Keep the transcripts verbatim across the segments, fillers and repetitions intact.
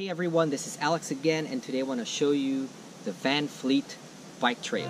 Hey everyone, this is Alex again, and today I want to show you the Van Fleet Bike Trail.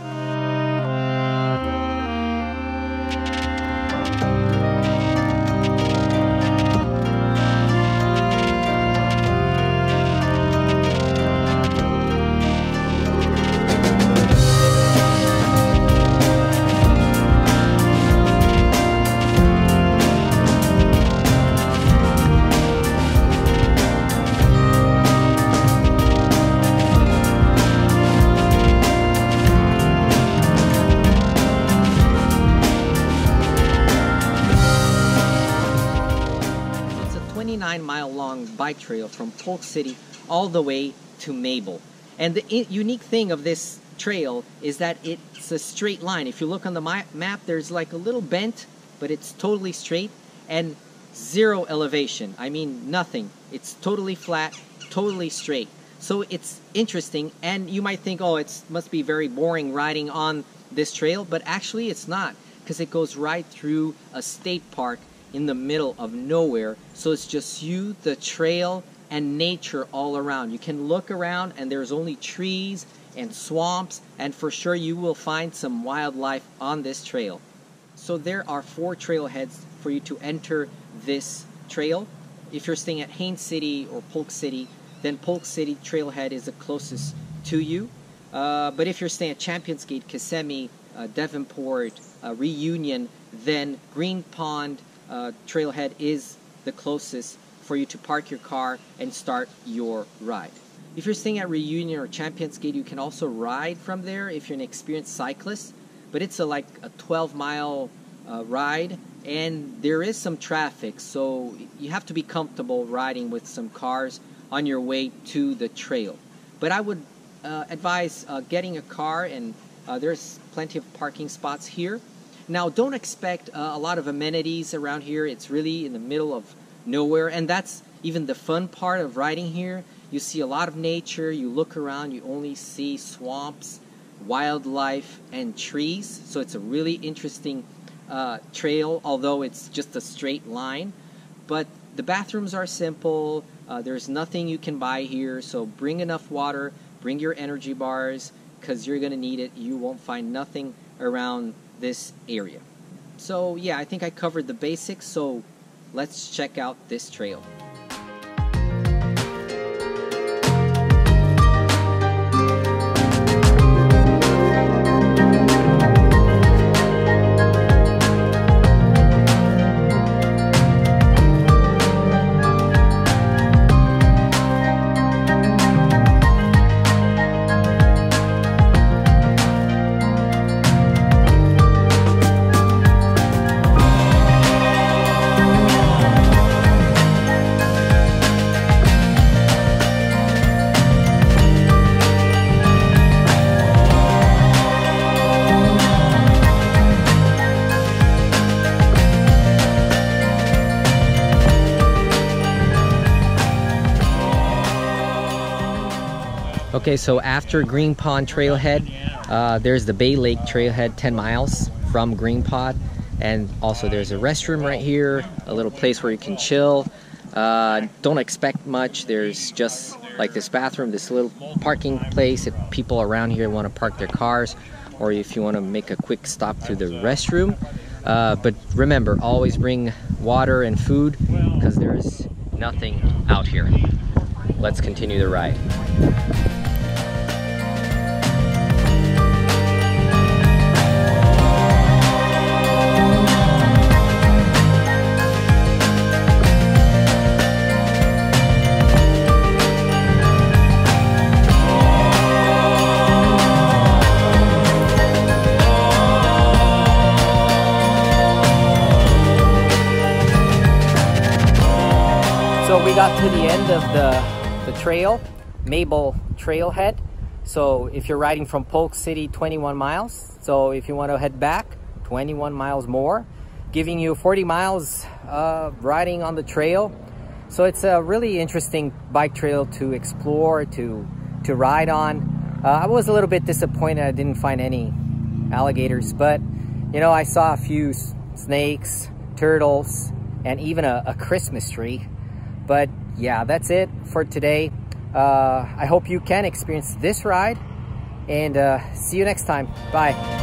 twenty-nine mile long bike trail from Polk City all the way to Mabel. And the unique thing of this trail is that it's a straight line. If you look on the map, there's like a little bent, but it's totally straight and zero elevation. I mean, nothing. It's totally flat, totally straight. So it's interesting, and you might think, oh, it must be very boring riding on this trail, but actually it's not, because it goes right through a state park in the middle of nowhere. So it's just you, the trail, and nature all around. You can look around and there's only trees and swamps, and for sure you will find some wildlife on this trail. So there are four trailheads for you to enter this trail. If you're staying at Haines City or Polk City, then Polk City Trailhead is the closest to you. Uh, but if you're staying at Champions Gate, Kissimmee, uh, Devonport, uh, Reunion, then Green Pond Uh, trailhead is the closest for you to park your car and start your ride. If you're staying at Reunion or Champions Gate, you can also ride from there if you're an experienced cyclist, but it's a, like a twelve mile uh, ride, and there is some traffic, so you have to be comfortable riding with some cars on your way to the trail. But I would uh, advise uh, getting a car, and uh, there's plenty of parking spots here. Now, don't expect uh, a lot of amenities around here. It's really in the middle of nowhere, and that's even the fun part of riding here. You see a lot of nature, you look around, you only see swamps, wildlife, and trees. So it's a really interesting uh, trail, although it's just a straight line. But the bathrooms are simple. Uh, there's nothing you can buy here, so bring enough water, bring your energy bars, because you're going to need it. You won't find nothing around this area. So yeah, I think I covered the basics, so let's check out this trail. Okay, so after Green Pond Trailhead, uh, there's the Bay Lake Trailhead, ten miles from Green Pond, and also there's a restroom right here, a little place where you can chill. Uh, don't expect much. There's just like this bathroom, this little parking place if people around here want to park their cars, or if you want to make a quick stop through the restroom. Uh, but remember, always bring water and food, because there's nothing out here. Let's continue the ride. So we got to the end of the, the trail, Mabel Trailhead. So if you're riding from Polk City, twenty-one miles. So if you want to head back, twenty-one miles more, giving you forty miles uh, riding on the trail. So it's a really interesting bike trail to explore, to, to ride on. Uh, I was a little bit disappointed I didn't find any alligators, but you know, I saw a few snakes, turtles, and even a, a Christmas tree. But yeah, that's it for today. Uh, I hope you can experience this ride, and uh, see you next time. Bye.